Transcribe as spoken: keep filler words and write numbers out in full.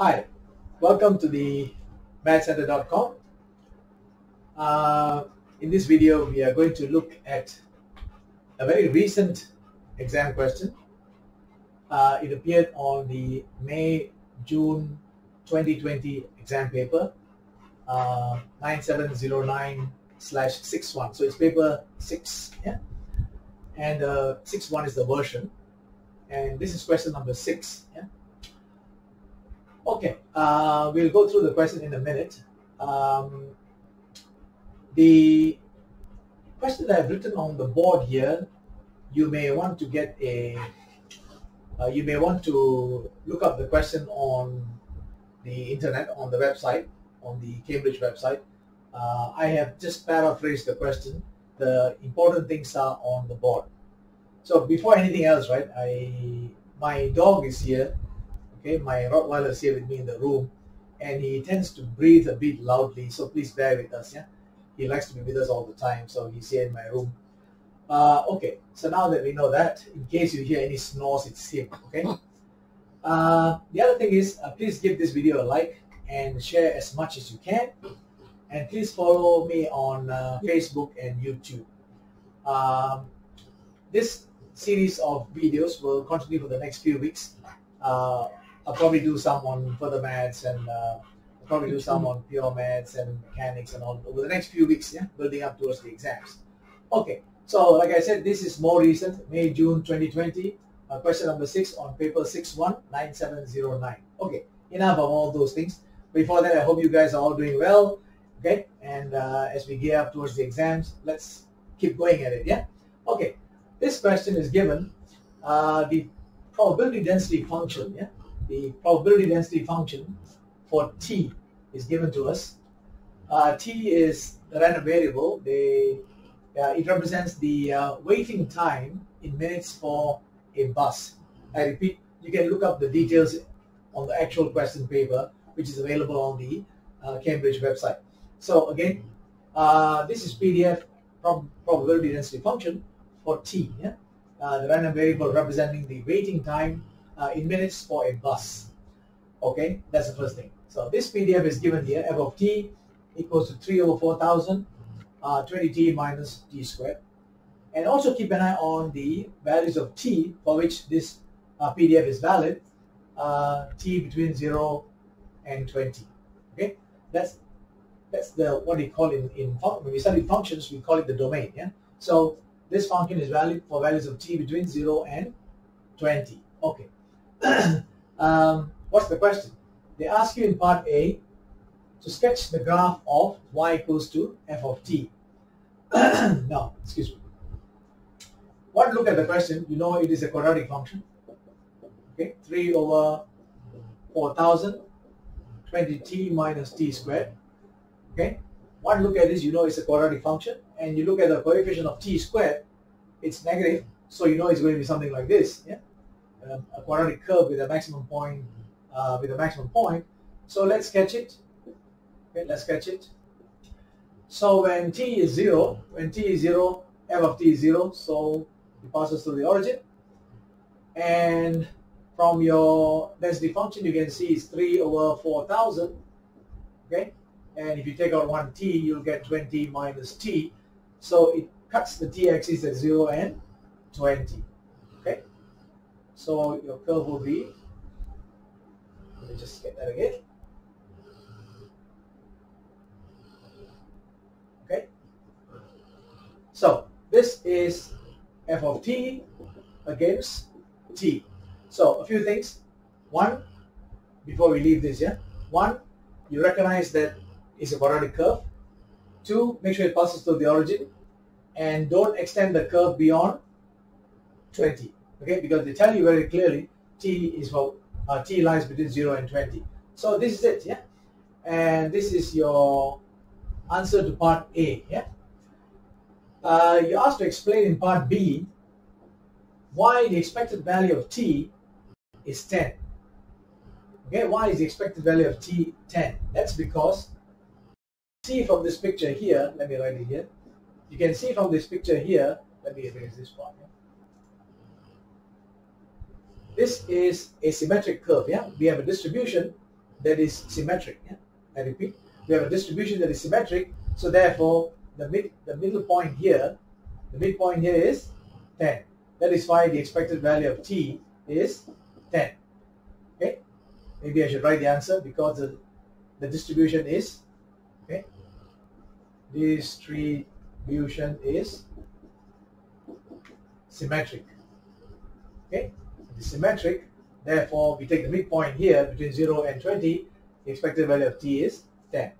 Hi, welcome to the math centre dot com. Uh, in this video, we are going to look at a very recent exam question. Uh, it appeared on the May June twenty twenty exam paper uh, nine seven zero nine slash sixty-one. So it's paper six, yeah? And uh, sixty-one is the version. And this is question number six. Yeah? Okay, uh, we'll go through the question in a minute. Um, the question that I've written on the board here, you may want to get a, uh, you may want to look up the question on the internet, on the website, on the Cambridge website. Uh, I have just paraphrased the question. The important things are on the board. So before anything else, right, I my dog is here. Okay, my Rottweiler is here with me in the room, and he tends to breathe a bit loudly, so please bear with us. Yeah, he likes to be with us all the time, so he's here in my room. Uh, okay, so now that we know that, in case you hear any snores, it's him. Okay. Uh, the other thing is, uh, please give this video a like and share as much as you can, and please follow me on uh, Facebook and YouTube. Um, this series of videos will continue for the next few weeks. Uh, I'll probably do some on further maths, and uh, I'll probably do some on pure maths and mechanics and all over the next few weeks, yeah, building up towards the exams. Okay, so like I said, this is more recent, May June twenty twenty, uh, question number six on paper six one nine seven zero nine. Okay, enough of all those things. Before that, I hope you guys are all doing well, okay? And uh, as we gear up towards the exams, let's keep going at it, yeah? Okay, this question is given, uh, the probability density function, yeah? The probability density function for T is given to us. Uh, T is the random variable. They, uh, it represents the uh, waiting time in minutes for a bus. I repeat, you can look up the details on the actual question paper, which is available on the uh, Cambridge website. So again, uh, this is P D F prob probability density function for T, yeah? Uh, the random variable representing the waiting time Uh, in minutes for a bus. Okay, that's the first thing. So this P D F is given here, f of t equals to three over four thousand, uh, twenty t minus t squared. And also keep an eye on the values of t for which this uh, P D F is valid, uh, t between zero and twenty. Okay, that's that's the what we call in, in when we study functions, we call it the domain. Yeah. So this function is valid for values of t between zero and twenty. Okay. um, what's the question? They ask you in part A to sketch the graph of y equals to f of t. Now, excuse me. One look at the question, you know it is a quadratic function. Okay, three over four thousand, twenty t minus t squared. Okay, one look at this, you know it's a quadratic function, and you look at the coefficient of t squared, it's negative, so you know it's going to be something like this. Yeah. A quadratic curve with a maximum point, uh, with a maximum point. So let's sketch it. Okay, let's sketch it. So when t is zero, when t is zero, f of t is zero. So it passes through the origin, and from your density function, you can see it's three over four thousand. Okay, and if you take out one t, you'll get twenty minus t. So it cuts the t-axis at zero and twenty. So your curve will be, let me just get that again. Okay. So this is f of t against t. So a few things. One, before we leave this, yeah. One, you recognize that it's a quadratic curve. Two, make sure it passes through the origin, and don't extend the curve beyond twenty. Okay, because they tell you very clearly t is for uh, t lies between zero and twenty. So this is it, yeah, and this is your answer to part A. Yeah, uh, you're asked to explain in part B why the expected value of t is ten. Okay, why is the expected value of t ten? That's because see from this picture here. Let me write it here. You can see from this picture here. Let me erase this part. Yeah? This is a symmetric curve, yeah? We have a distribution that is symmetric. Yeah? I repeat, we have a distribution that is symmetric, so therefore the mid the middle point here, the midpoint here is ten. That is why the expected value of t is ten. Okay? Maybe I should write the answer because the, the distribution is okay. Distribution is symmetric. Okay? It is symmetric, therefore we take the midpoint here between zero and twenty, the expected value of t is ten.